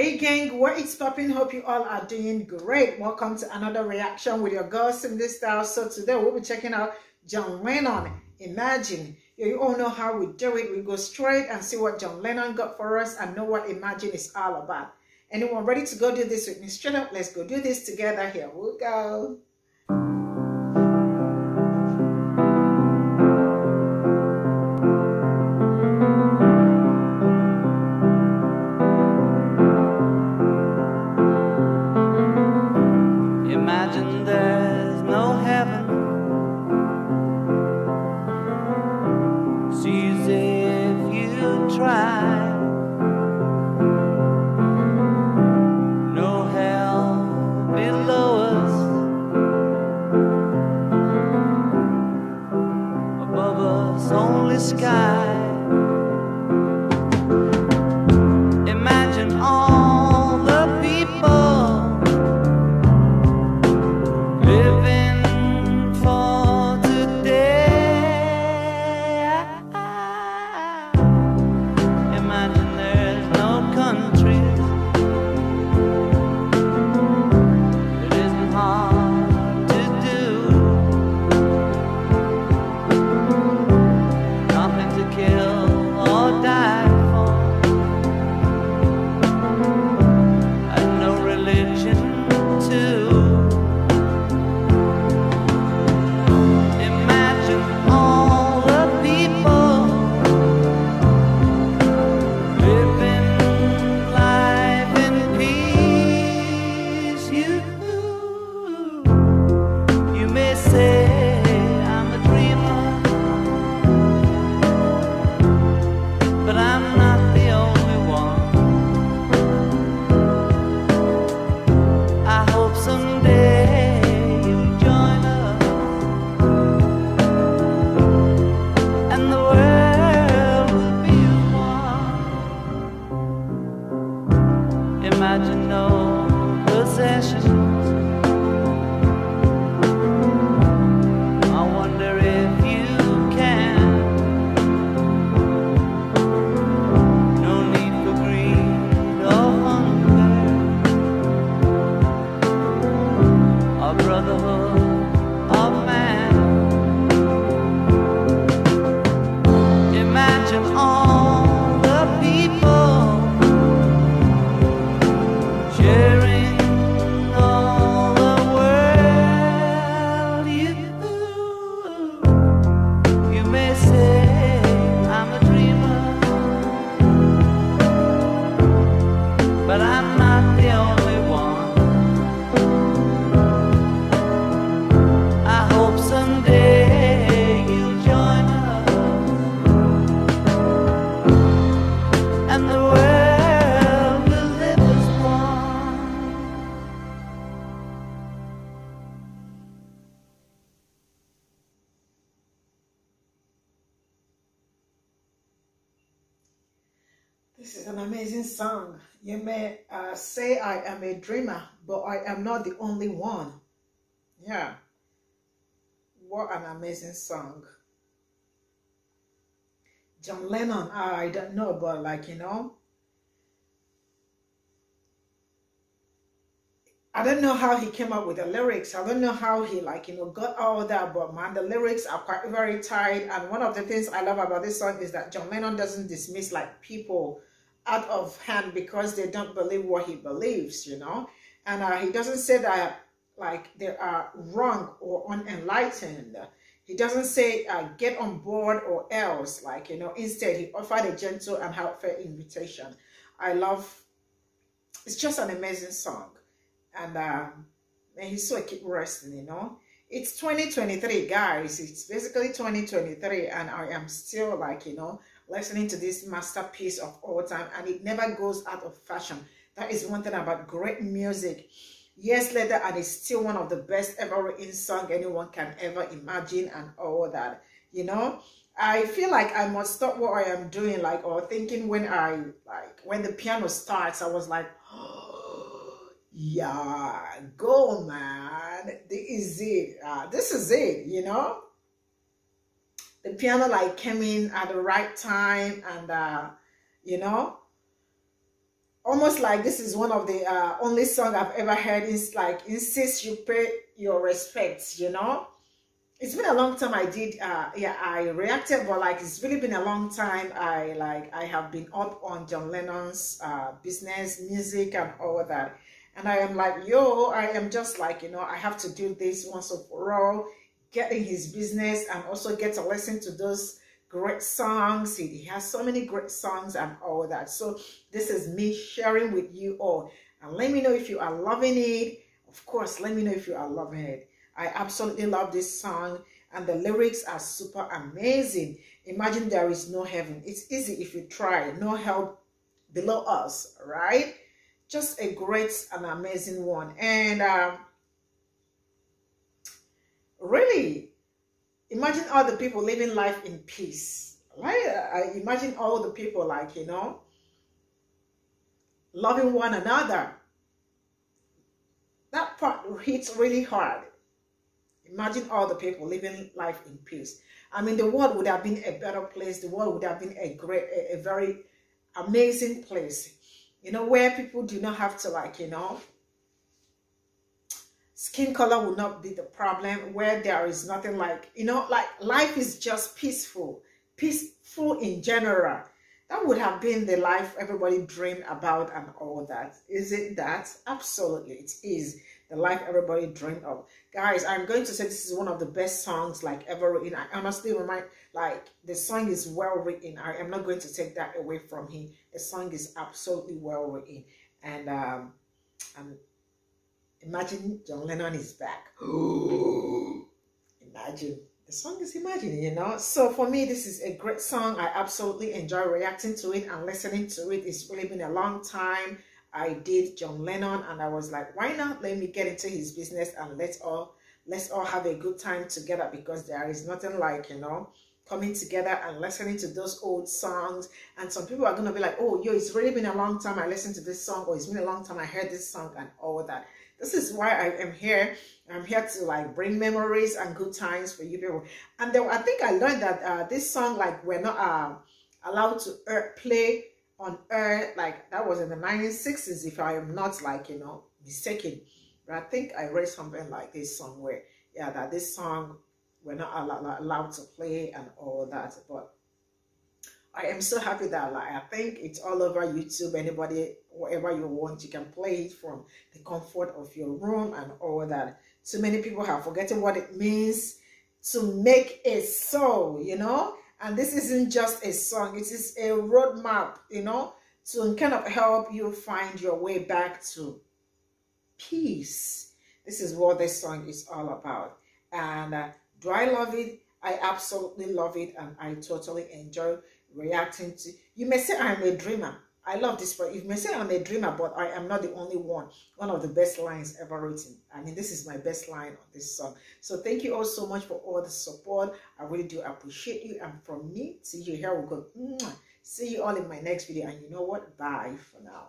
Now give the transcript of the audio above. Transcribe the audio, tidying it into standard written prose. Hey gang, what is popping? Hope you all are doing great. Welcome to another reaction with your girl Cindy Style. So today we'll be checking out John Lennon, Imagine. You all know how we do it. We go straight and see what John Lennon got for us and know what Imagine is all about. Anyone ready to go do this with me? Straight up, let's go do this together. Here we go. Imagine there's no heaven. It's easy if you try. No hell below us. Above us, only sky. Imagine all the people . This is an amazing song. You may say I am a dreamer, but I am not the only one. Yeah. What an amazing song. John Lennon, I don't know, but I don't know how he came up with the lyrics. I don't know how he got all that, but man, the lyrics are quite very tight. And one of the things I love about this song is that John Lennon doesn't dismiss people out of hand because they don't believe what he believes, and he doesn't say that they are wrong or unenlightened. He doesn't say get on board or else, instead he offered a gentle and heartfelt invitation. It's just an amazing song, and may his soul keep resting. It's 2023, guys. It's basically 2023, and I am still listening to this masterpiece of all time, and it never goes out of fashion. That is one thing about great music. Years later, and it's still one of the best ever written song anyone can ever imagine, and all that. I feel like I must stop what I am doing, or thinking when I when the piano starts. I was like, oh, yeah, go man, this is it, The piano came in at the right time, and almost like this is one of the only song I've ever heard. It's like insist you pay your respects, you know. It's been a long time I did yeah, I reacted, but like it's really been a long time I have been up on John Lennon's business, music and all that. And I am like, yo, I am just like, you know, I have to do this once and for all, get in his business and also get to listen to those great songs. He has so many great songs and all that. So this is me sharing with you all. And let me know if you are loving it. Of course, let me know if you are loving it. I absolutely love this song and the lyrics are super amazing. Imagine there is no heaven. It's easy if you try. No help below us, right? Just a great and amazing one. And really, imagine all the people living life in peace. Like, I imagine all the people, like, you know, loving one another. That part hits really hard. Imagine all the people living life in peace. I mean, the world would have been a better place. The world would have been a great, a very amazing place, you know, where people do not have to, like, you know, skin color will not be the problem, where there is nothing like, you know, like life is just peaceful, peaceful in general. That would have been the life everybody dreamed about and all that. Isn't that? Absolutely, it is the life everybody dreamed of. Guys, I'm going to say this is one of the best songs like ever written. I honestly remind, like, the song is well written. I am not going to take that away from him. The song is absolutely well written. And imagine John Lennon is back. Imagine. The song is Imagine, you know. So for me, this is a great song. I absolutely enjoy reacting to it and listening to it. It's really been a long time I did John Lennon, and I was like, why not let me get into his business and let's all have a good time together, because there is nothing like, you know, coming together and listening to those old songs. And some people are gonna be like, oh yo, it's really been a long time I listened to this song, or it's been a long time I heard this song and all that. This is why I am here. I'm here to, like, bring memories and good times for you people. And then I think I learned that this song, like, we're not allowed to play on air. Like, that was in the 1960s, if I am not, like, you know, mistaken. But I think I read something like this somewhere. Yeah, that this song, we're not allowed to play and all that. But I am so happy that, like, I think it's all over YouTube. Anybody, wherever you want, you can play it from the comfort of your room and all that. So many people have forgotten what it means to make a soul, you know. And this isn't just a song, it is a roadmap, you know, to kind of help you find your way back to peace. This is what this song is all about. And do I love it? I absolutely love it, and I totally enjoy reacting to. You may say I'm a dreamer. I love this, but you may say I'm a dreamer, but I am not the only one. One of the best lines ever written. I mean, this is my best line on this song. So thank you all so much for all the support. I really do appreciate you. And from me to you, here we go. See you all in my next video. And you know what? Bye for now.